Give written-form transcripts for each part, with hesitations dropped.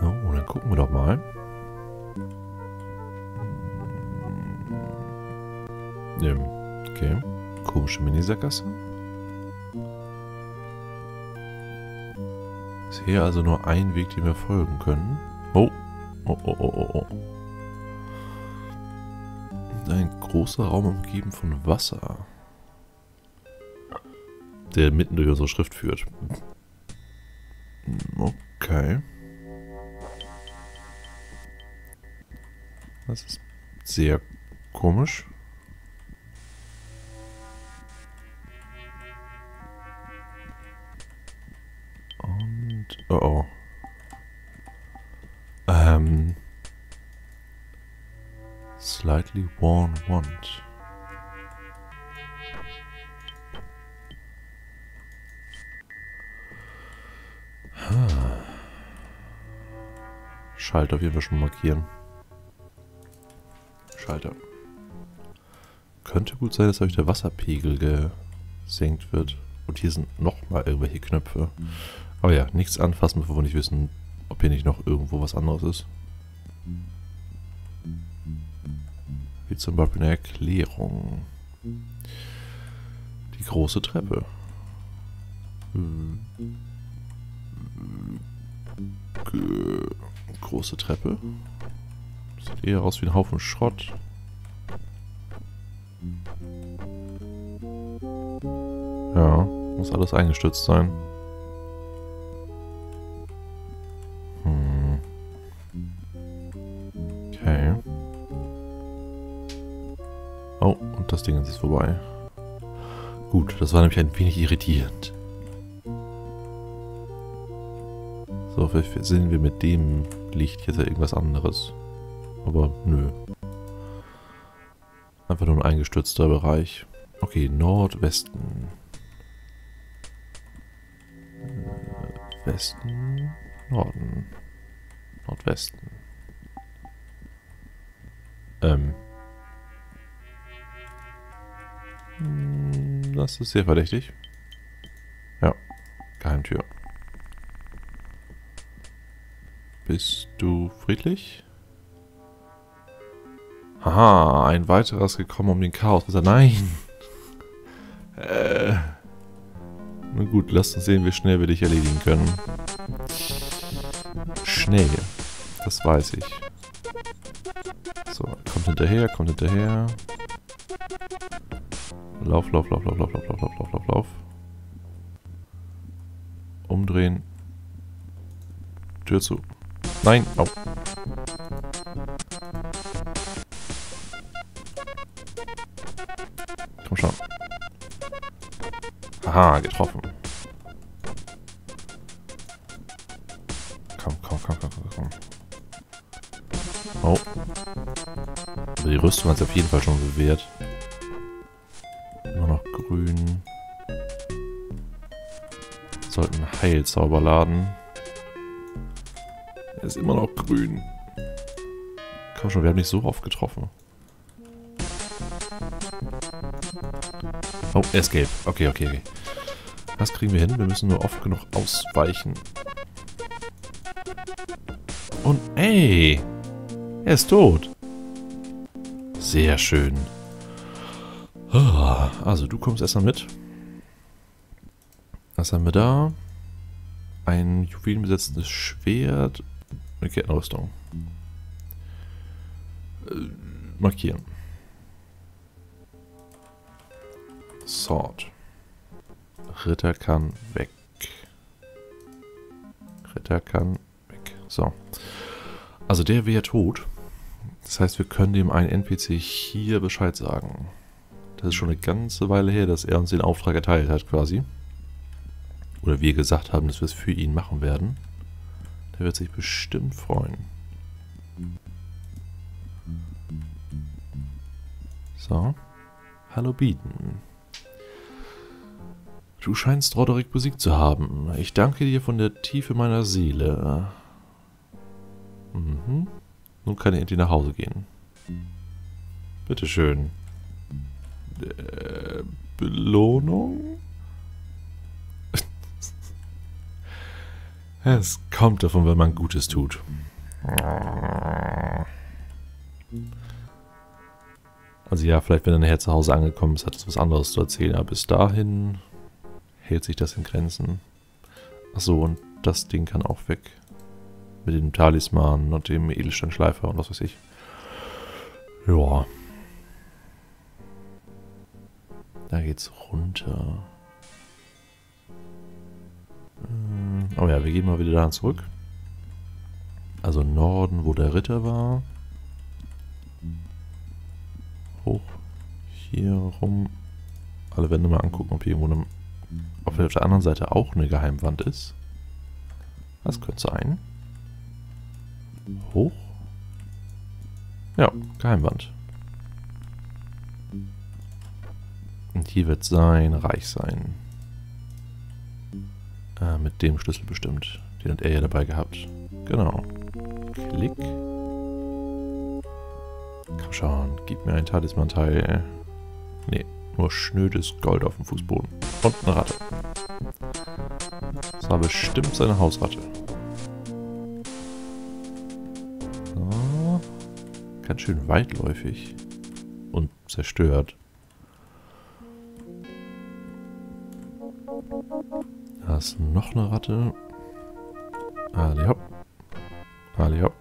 So, und dann gucken wir doch mal. Okay. Komische Minisackgasse. Ist hier also nur ein Weg, den wir folgen können. Oh. Oh, oh, oh, oh, oh. Ein großer Raum umgeben von Wasser. Der mitten durch unsere Schrift führt. Okay. Das ist sehr komisch. Und... Oh, oh. Slightly worn wand. Schalter, wir schon markieren. Schalter. Könnte gut sein, dass euch der Wasserpegel gesenkt wird. Und hier sind nochmal irgendwelche Knöpfe. Aber ja, nichts anfassen, bevor wir nicht wissen, ob hier nicht noch irgendwo was anderes ist. Wie zum Beispiel eine Erklärung. Die große Treppe. Große Treppe. Sieht eher aus wie ein Haufen Schrott. Ja, muss alles eingestürzt sein. Okay. Oh, und das Ding ist vorbei. Gut, das war nämlich ein wenig irritierend. So, vielleicht sehen wir mit dem Licht jetzt ja irgendwas anderes. Aber nö. Einfach nur ein eingestürzter Bereich. Okay, Nordwesten. Westen, Norden. Nordwesten. Das ist sehr verdächtig. Ja, Geheimtür. Bist du friedlich? Haha, ein weiterer ist gekommen, um den Chaos. Nein! Nun gut, lasst uns sehen, wie schnell wir dich erledigen können. Schnell. Das weiß ich. So, kommt hinterher, kommt hinterher. Lauf, lauf, lauf, lauf, lauf, lauf, lauf, lauf, lauf, lauf. Umdrehen. Tür zu. Nein! Au! Komm schon. Aha, getroffen. Komm, komm, komm, komm, komm, komm. Oh. Also die Rüstung hat es auf jeden Fall schon bewährt. Nur noch grün. Wir sollten einen Heilzauber laden. Er ist immer noch grün. Komm schon, wir haben nicht so oft getroffen. Oh, er ist gelb. Okay, okay, okay. Das kriegen wir hin. Wir müssen nur oft genug ausweichen. Und ey! Er ist tot. Sehr schön. Also, du kommst erstmal mit. Was haben wir da? Ein juwelenbesetztes Schwert. Eine Kettenrüstung. Markieren. Sword. Ritter kann weg. Ritter kann weg. So. Also der wäre tot. Das heißt, wir können dem einen NPC hier Bescheid sagen. Das ist schon eine ganze Weile her, dass er uns den Auftrag erteilt hat quasi. Oder wir gesagt haben, dass wir es für ihn machen werden. Der wird sich bestimmt freuen. So. Hallo Beaton. Du scheinst Roderick besiegt zu haben. Ich danke dir von der Tiefe meiner Seele. Mhm. Nun kann er endlich nach Hause gehen. Bitteschön. Belohnung? Es kommt davon, wenn man Gutes tut. Also ja, vielleicht wenn er nachher zu Hause angekommen ist, hat es was anderes zu erzählen. Aber bis dahin hält sich das in Grenzen. Achso, und das Ding kann auch weg. Mit dem Talisman und dem Edelsteinschleifer und was weiß ich. Ja. Da geht's runter. Oh ja, wir gehen mal wieder da zurück. Also Norden, wo der Ritter war. Hoch. Hier rum. Alle Wände mal angucken, ob hier irgendwo eine, ob auf der anderen Seite auch eine Geheimwand ist. Das könnte sein. Hoch. Ja, Geheimwand. Und hier wird sein Reich sein. Mit dem Schlüssel bestimmt. Den hat er ja dabei gehabt. Genau. Klick. Komm schon, gib mir ein Talisman-Teil. Nee, nur schnödes Gold auf dem Fußboden. Und eine Ratte. Das war bestimmt seine Hausratte. So. Ganz schön weitläufig. Und zerstört. Da ist noch eine Ratte. Ali hopp. Ali hopp.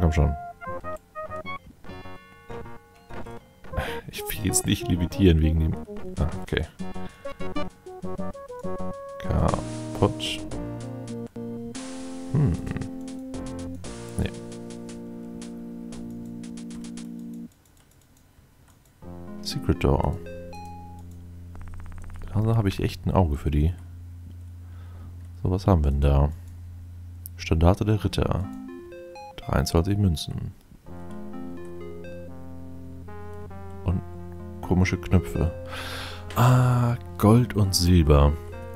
Komm schon. Ich will jetzt nicht limitieren wegen dem... Ah, okay. Kaputt. Nee. Secret Door. Also habe ich echt ein Auge für die. So, was haben wir denn da? Standarte der Ritter. 23 Münzen. Und komische Knöpfe. Ah, Gold und Silber.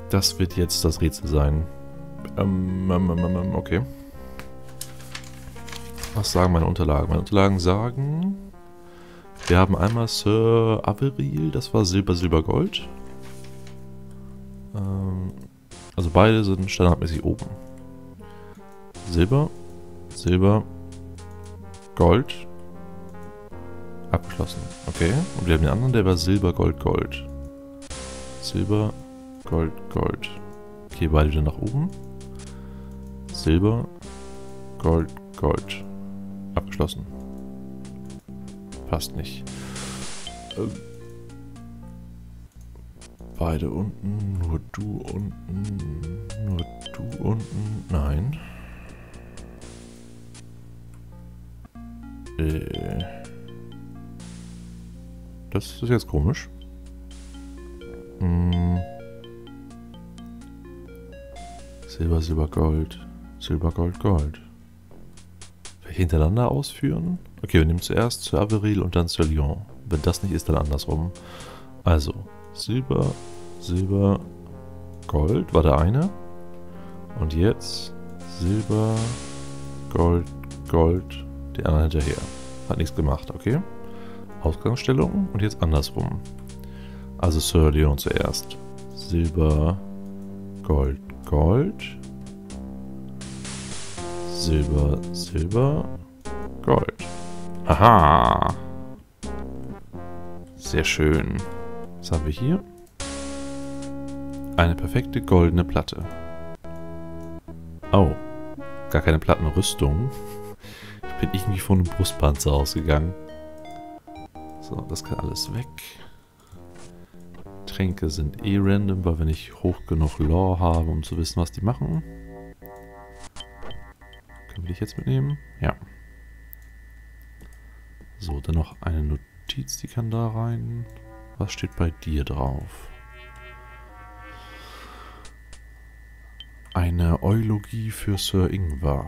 Das wird jetzt das Rätsel sein. Okay. Was sagen meine Unterlagen? Meine Unterlagen sagen... Wir haben einmal Sir Averil. Das war Silber, Silber, Gold. Also beide sind standardmäßig oben. Silber, Silber, Gold, abgeschlossen. Okay, und wir haben den anderen, der war Silber, Gold, Gold. Silber, Gold, Gold. Okay, beide wieder nach oben. Silber, Gold, Gold. Abgeschlossen. Passt nicht. Beide unten, nur du unten, nur du unten, nein. Das ist jetzt komisch. Silber, Silber, Gold, Silber, Gold, Gold. Hintereinander ausführen? Okay, wir nehmen zuerst Sir Averil und dann Sir Leon. Wenn das nicht ist, dann andersrum. Also, Silber... Silber, Gold war der eine. Und jetzt Silber, Gold, Gold, den anderen hinterher. Hat nichts gemacht, okay. Ausgangsstellung und jetzt andersrum. Also Sir Leon zuerst. Silber, Gold, Gold. Silber, Silber, Gold. Haha. Sehr schön. Was haben wir hier? Eine perfekte goldene Platte. Oh, gar keine Plattenrüstung. Ich bin irgendwie von einem Brustpanzer ausgegangen. So, das kann alles weg. Tränke sind eh random, weil wir nicht hoch genug Lore haben, um zu wissen, was die machen. Können wir dich jetzt mitnehmen? Ja. So, dann noch eine Notiz, die kann da rein. Was steht bei dir drauf? Eine Eulogie für Sir Ingwer.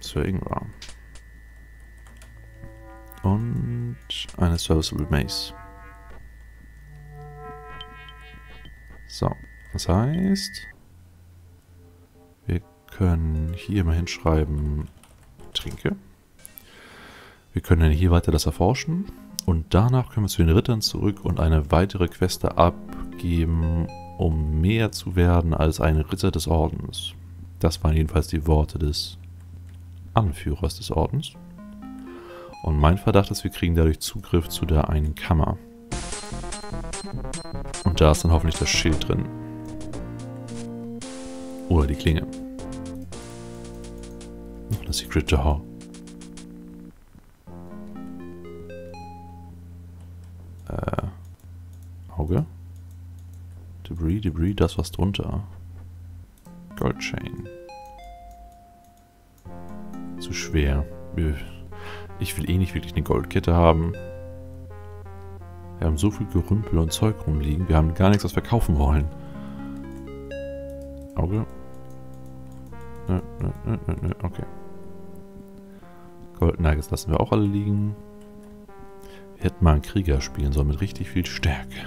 Sir Ingwer. Und eine Serviceable Mace. So, das heißt, wir können hier mal hinschreiben, trinke. Wir können dann hier weiter das erforschen. Und danach können wir zu den Rittern zurück und eine weitere Queste abgeben um mehr zu werden als ein Ritter des Ordens. Das waren jedenfalls die Worte des Anführers des Ordens. Und mein Verdacht ist, wir kriegen dadurch Zugriff zu der einen Kammer. Und da ist dann hoffentlich das Schild drin. Oder die Klinge. Noch das Secret Door. Auge. Debris, das was drunter. Goldchain. Zu schwer. Ich will eh nicht wirklich eine Goldkette haben. Wir haben so viel Gerümpel und Zeug rumliegen. Wir haben gar nichts, was wir kaufen wollen. Auge. Nö, okay. Goldnuggets lassen wir auch alle liegen. Wir hätten mal einen Krieger spielen sollen mit richtig viel Stärke.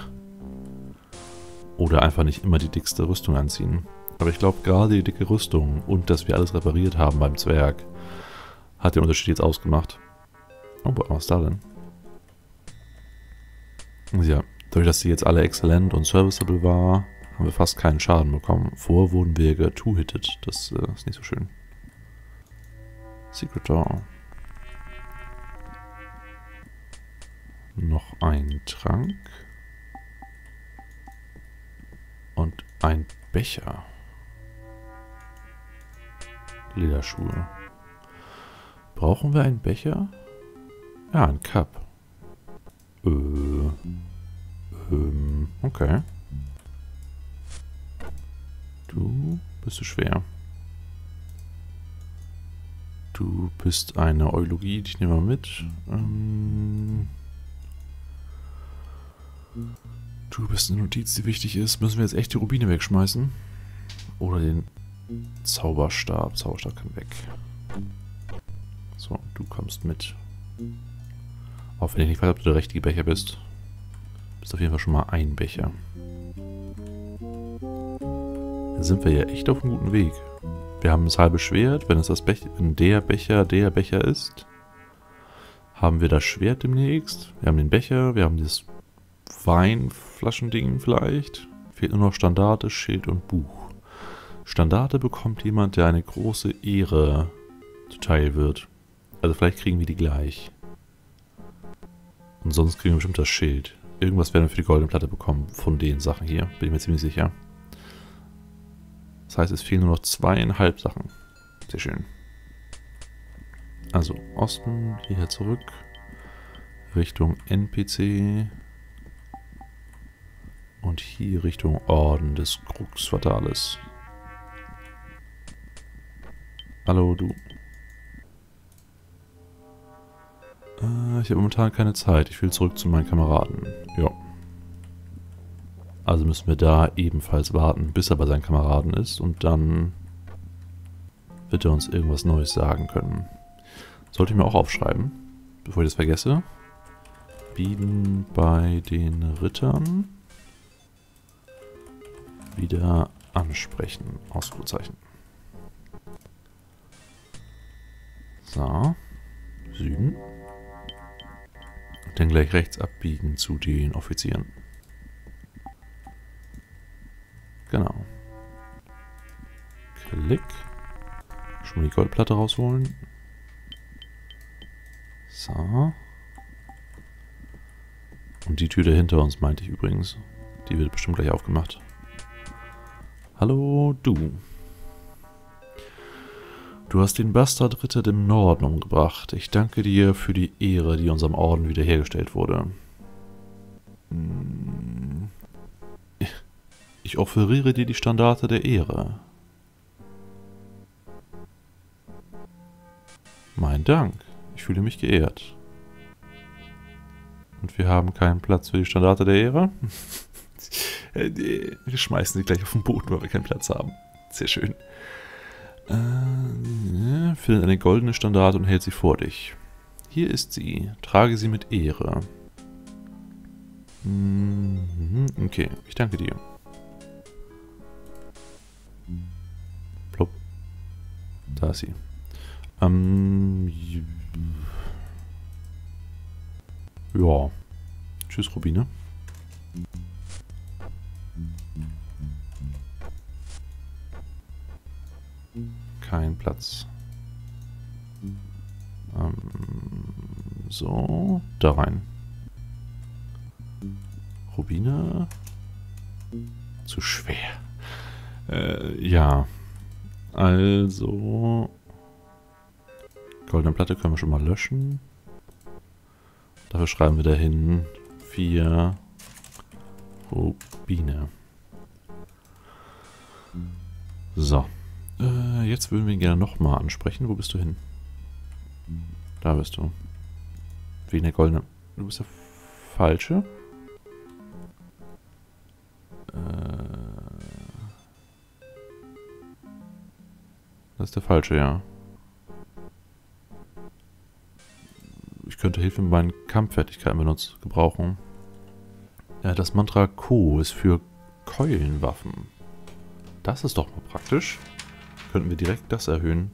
Oder einfach nicht immer die dickste Rüstung anziehen. Aber ich glaube, gerade die dicke Rüstung und dass wir alles repariert haben beim Zwerg hat den Unterschied jetzt ausgemacht. Oh, was ist da denn? Ja, dadurch, dass sie jetzt alle exzellent und serviceable war, haben wir fast keinen Schaden bekommen. Vorher wurden wir getwo-hitted. Das ist nicht so schön. Secret Door. Noch ein Trank. Und ein Becher. Lederschuhe. Brauchen wir einen Becher? Ja, ein Cup. Okay. Du bist zu schwer. Du bist eine Eulogie, die ich nehme mal mit. Du bist eine Notiz, die wichtig ist. Müssen wir jetzt echt die Rubine wegschmeißen? Oder den Zauberstab. Zauberstab kann weg. So, du kommst mit. Auch wenn ich nicht weiß, ob du der richtige Becher bist. Du bist auf jeden Fall schon mal ein Becher. Dann sind wir ja echt auf einem guten Weg. Wir haben das halbe Schwert. Wenn es das Becher, wenn der Becher ist, haben wir das Schwert demnächst. Wir haben den Becher, wir haben das Weinflaschending vielleicht. Fehlt nur noch Standarte, Schild und Buch. Standarte bekommt jemand, der eine große Ehre zuteil wird. Also vielleicht kriegen wir die gleich. Und sonst kriegen wir bestimmt das Schild. Irgendwas werden wir für die goldene Platte bekommen von den Sachen hier. Bin ich mir ziemlich sicher. Das heißt, es fehlen nur noch 2,5 Sachen. Sehr schön. Also, Osten, hierher zurück. Richtung NPC. Und hier Richtung Orden des Crux Fatales. Hallo, du. Ich habe momentan keine Zeit. Ich will zurück zu meinen Kameraden. Ja. Also müssen wir da ebenfalls warten, bis er bei seinen Kameraden ist. Und dann wird er uns irgendwas Neues sagen können. Sollte ich mir auch aufschreiben, bevor ich das vergesse. Bieten bei den Rittern. Wieder ansprechen. Ausrufezeichen. So. Süden. Und dann gleich rechts abbiegen zu den Offizieren. Genau. Klick. Schon die Goldplatte rausholen. So. Und die Tür da hinter uns meinte ich übrigens. Die wird bestimmt gleich aufgemacht. Hallo, du. Du hast den Bastardritter dem Norden umgebracht. Ich danke dir für die Ehre, die unserem Orden wiederhergestellt wurde. Ich offeriere dir die Standarte der Ehre. Mein Dank. Ich fühle mich geehrt. Und wir haben keinen Platz für die Standarte der Ehre? Wir schmeißen sie gleich auf den Boden, weil wir keinen Platz haben. Sehr schön. Findet eine goldene Standarte und hält sie vor dich. Hier ist sie. Trage sie mit Ehre. Okay, ich danke dir. Plop. Da ist sie. Ja. Tschüss, Rubine. Kein Platz. So, da rein. Rubine. Zu schwer. Ja. Also. Goldene Platte können wir schon mal löschen. Dafür schreiben wir dahin 4 Rubine. So. Jetzt würden wir ihn gerne nochmal ansprechen. Wo bist du hin? Da bist du. Wegen der goldenen... Du bist der Falsche. Das ist der Falsche, ja. Ich könnte Hilfe mit meinen Kampffertigkeiten gebrauchen. Ja, das Mantra Ko ist für Keulenwaffen. Das ist doch mal praktisch. Könnten wir direkt das erhöhen.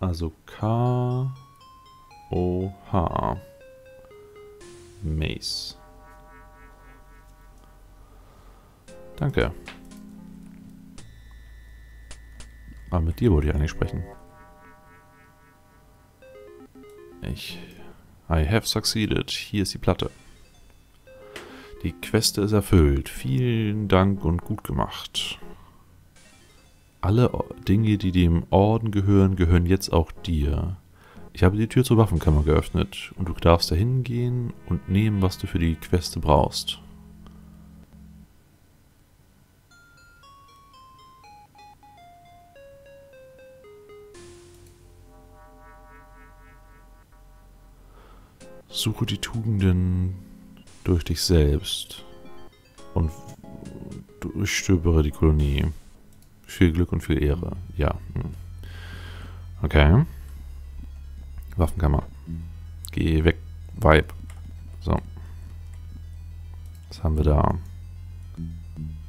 Also K-O-H. Mace. Danke. Aber mit dir wollte ich eigentlich sprechen. I have succeeded. Hier ist die Platte. Die Queste ist erfüllt. Vielen Dank und gut gemacht. Alle Dinge, die dem Orden gehören, gehören jetzt auch dir. Ich habe die Tür zur Waffenkammer geöffnet und du darfst dahin gehen und nehmen, was du für die Queste brauchst. Suche die Tugenden durch dich selbst und durchstöbere die Kolonie. Viel Glück und viel Ehre. Ja. Okay. Waffenkammer. Geh weg. Vibe. So. Was haben wir da?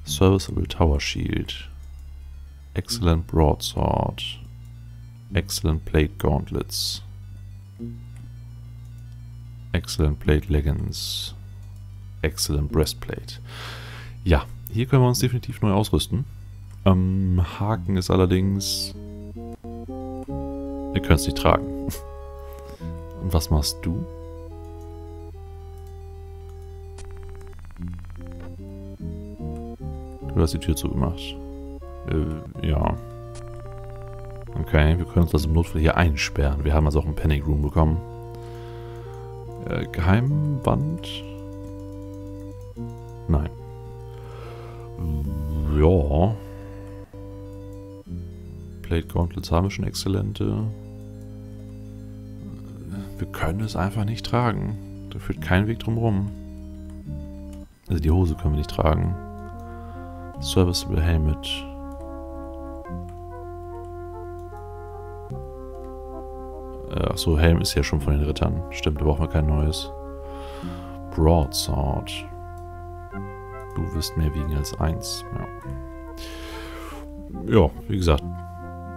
Serviceable Tower Shield. Excellent Broadsword. Excellent Plate Gauntlets. Excellent Plate Leggings. Excellent Breastplate. Ja. Hier können wir uns definitiv neu ausrüsten. Haken ist allerdings... Ihr könnt es nicht tragen. Und was machst du? Du hast die Tür zugemacht. Ja. Okay, wir können uns das im Notfall hier einsperren. Wir haben also auch einen Panic Room bekommen. Geheimwand? Nein. Ja... Plate Gauntlets haben wir schon exzellente. Wir können es einfach nicht tragen. Da führt kein Weg drum rum. Also die Hose können wir nicht tragen. Serviceable Helmet. Achso, Helm ist ja schon von den Rittern. Stimmt, da brauchen wir kein neues. Broadsword. Du wirst mehr wiegen als 1. Ja, ja, wie gesagt.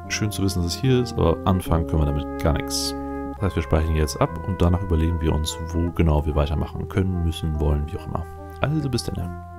Schön zu wissen, dass es hier ist, aber anfangen können wir damit gar nichts. Das heißt, wir speichern jetzt ab und danach überlegen wir uns, wo genau wir weitermachen können, müssen, wollen, wie auch immer. Also bis dann.